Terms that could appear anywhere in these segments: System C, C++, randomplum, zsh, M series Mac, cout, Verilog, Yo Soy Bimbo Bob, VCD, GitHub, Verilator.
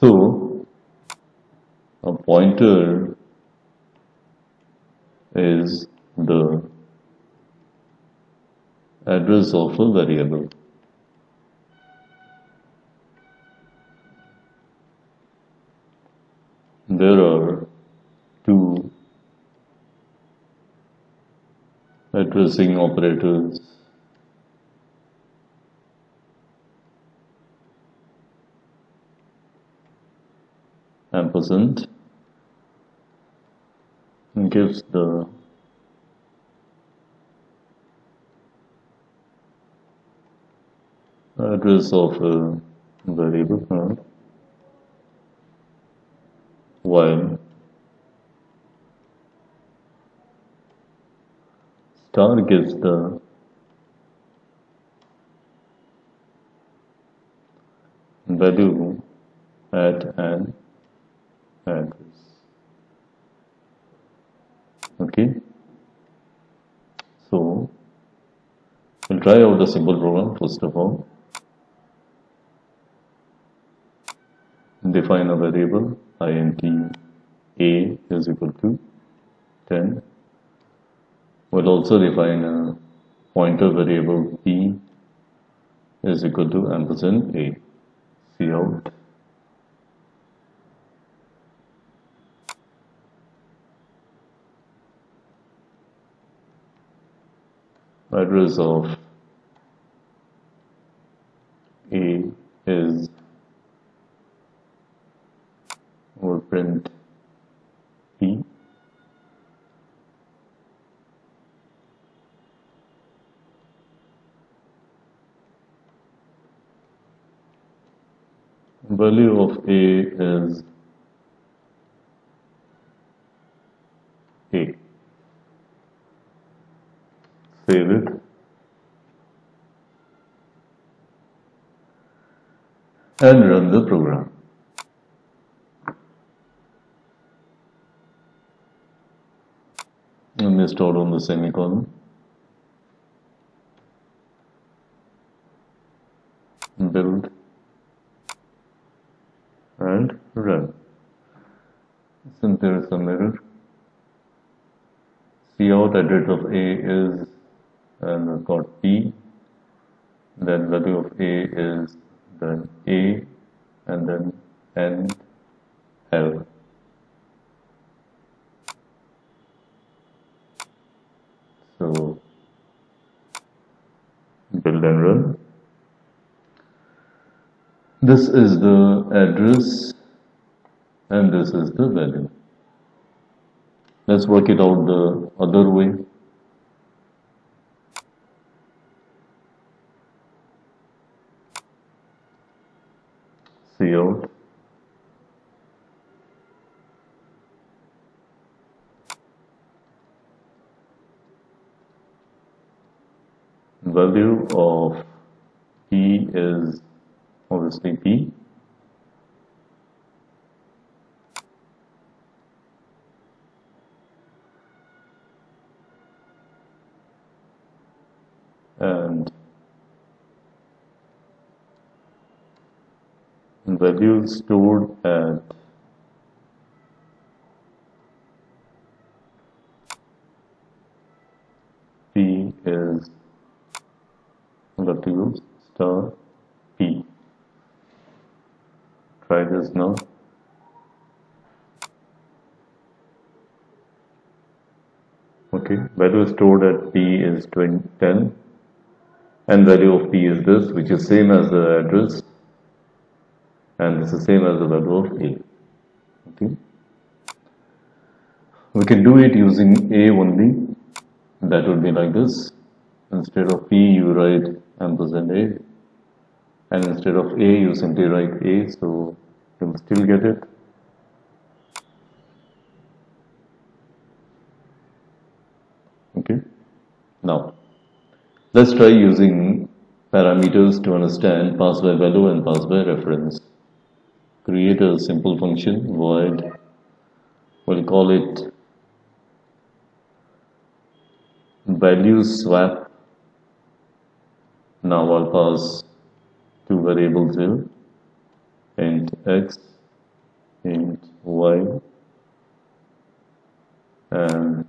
So a pointer is the address of a variable. There are two addressing operators. Ampersand gives the address of a variable, while star gives the value at an address. Okay, so we'll try out the simple program. First of all, define a variable int a is equal to 10. We'll also define a pointer variable p is equal to ampersand a. See out. Address of a is, we'll print p. Value of a is a. Save it. And run the program. I missed out on the semicolon. Build and run. Since there is some error, see out address of a is, and we've got p, then value of a is, then a, and then n, l. So build and run. This is the address and this is the value. Let's work it out the other way. See out. Value of p is obviously p. And value stored at p is value star p. Try this now. Okay, value stored at p is 10. And value of p is this, which is same as the address, and this is same as the value of a. Okay, we can do it using a only. That would be like this. Instead of p, you write ampersand a, and instead of a, you simply write a. So you'll still get it. Okay, now let's try using parameters to understand pass by value and pass by reference. Create a simple function, void. We'll call it value swap. Now I'll pass two variables here, int x display, and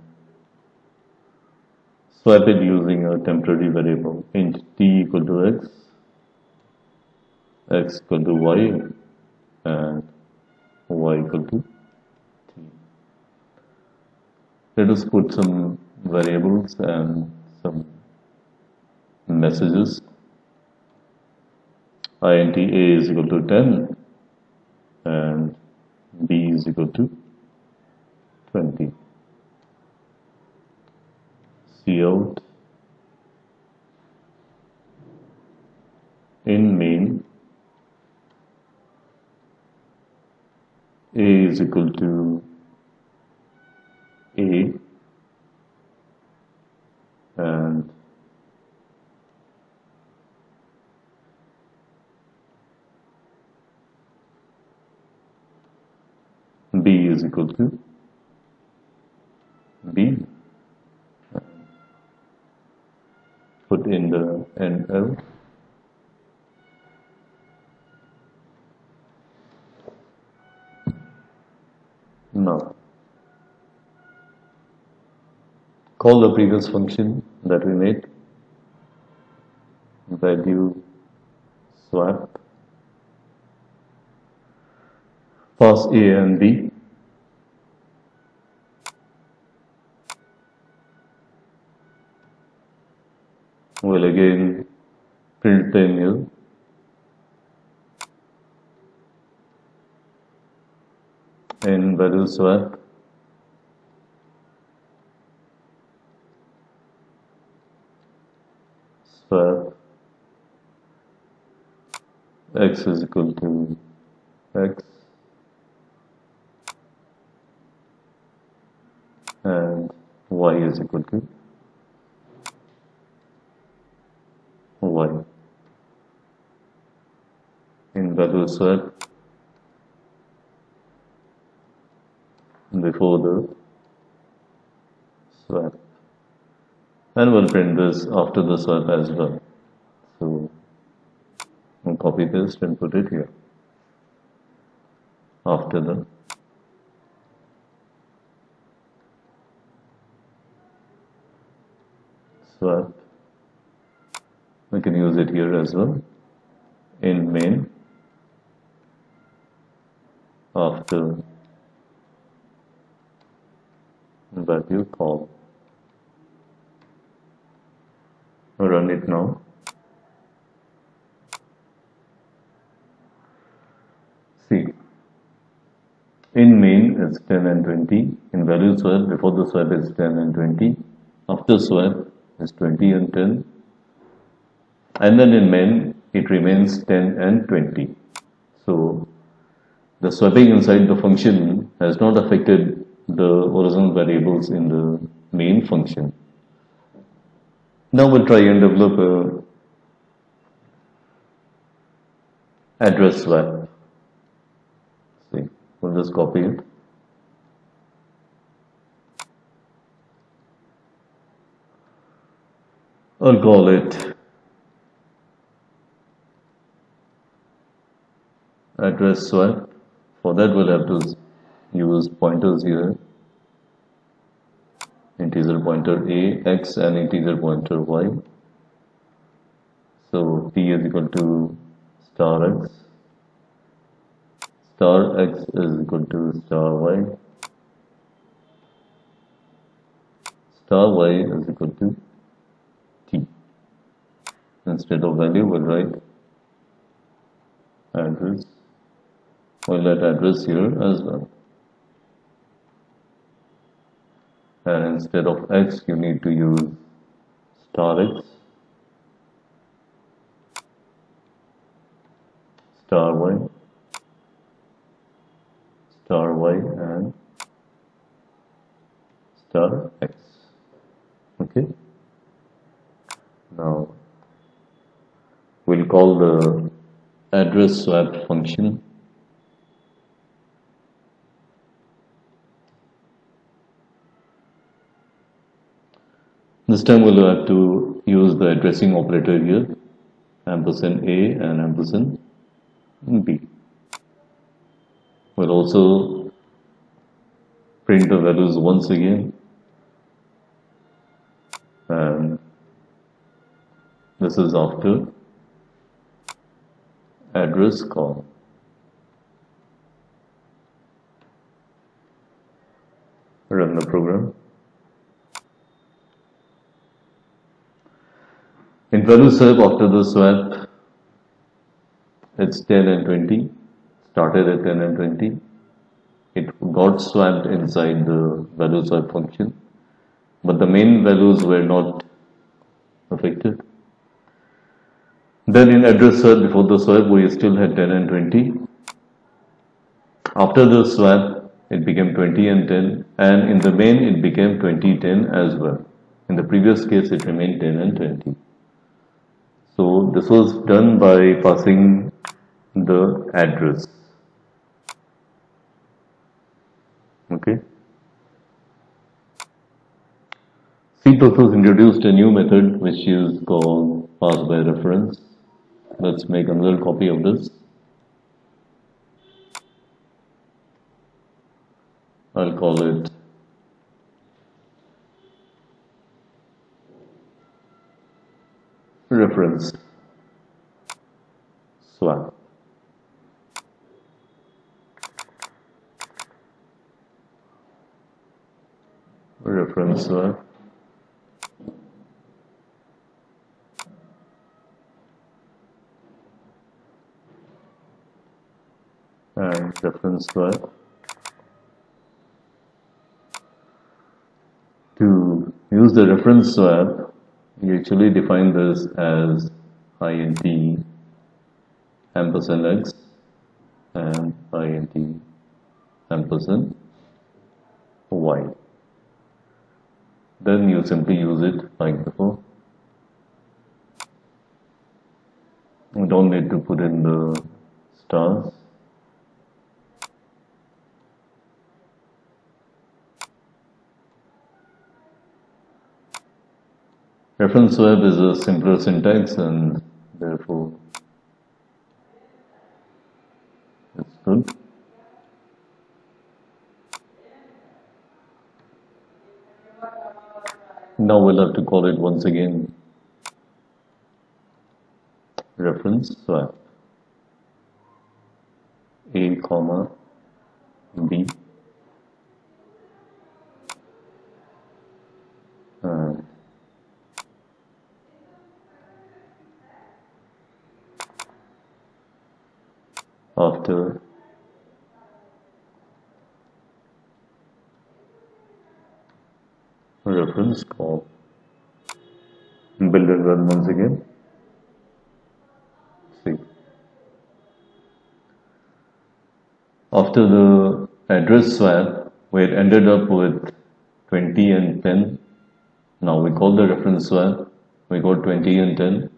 swap it using a temporary variable int t equal to x, x equal to y, and y equal to t. Let us put some variables and some messages. Int a is equal to 10 and b is equal to 20. Cout in main a is equal to a and b is equal to b. Put in the NL. Now, call the previous function that we made, value swap, pass a and b. We'll again print the new in value swap, x is equal to x and y is equal to y. In value swap before the swap, and we'll print this after the swap as well. So we'll copy paste and put it here after the swap. We can use it here as well, in main after value call. Run it now. See, in main is 10 and 20, in value swap before the swap is 10 and 20, after swap is 20 and 10. And then in main, it remains 10 and 20. So the swapping inside the function has not affected the original variables in the main function. Now we'll try and develop a address swap. See, we'll just copy it. I'll call it address swap. For that we'll have to use pointers here, integer pointer a, x, and integer pointer y. So p is equal to star x is equal to star y is equal to t. Instead of value we'll write address. We'll let address here as well, and instead of x you need to use star x star y and star x. Okay, now we'll call the address swap function. This time we'll have to use the addressing operator here, ampersand a and ampersand b. We'll also integer values once again, and this is after address call. Run the program. In value swap, after the swap, it's 10 and 20. Started at 10 and 20. It got swapped inside the value swap function, but the main values were not affected. Then in address swap, before the swap, we still had 10 and 20. After the swap, it became 20 and 10, and in the main, it became 20, 10 as well. In the previous case, it remained 10 and 20. So this was done by passing the address. Okay. C++ introduced a new method which is called pass by reference. Let's make another copy of this. I'll call it reference swap. Reference swap. And reference swap to use the reference swap. You actually define this as int ampersand x and int ampersand y. Then you simply use it like before. You don't need to put in the stars. Reference swap is a simpler syntax and therefore it's good. Now we'll have to call it once again reference swap a comma b and after reference call, build and run once again. See, after the address swap, we had ended up with 20 and 10. Now we call the reference swap. We got 20 and 10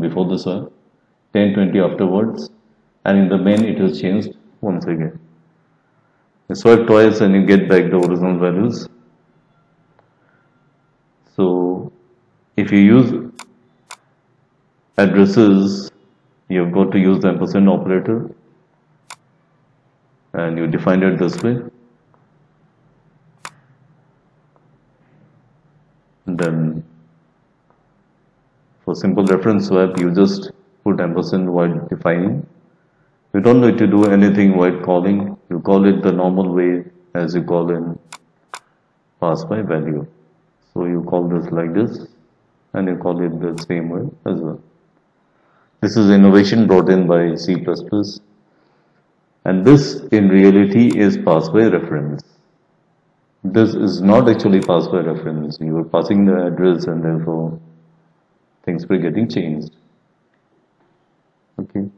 before the swap, 10, 20 afterwards. And in the main, it is changed once again. You swipe twice and you get back the original values. So, if you use addresses, you have got to use the ampersand operator, and you define it this way. And then, for simple reference swap, you just put ampersand while defining. You don't need to do anything while calling. You call it the normal way as you call in pass by value. So you call this like this and you call it the same way as well. This is innovation brought in by C++, and this in reality is pass by reference. This is not actually pass by reference. You were passing the address and therefore things were getting changed. Okay.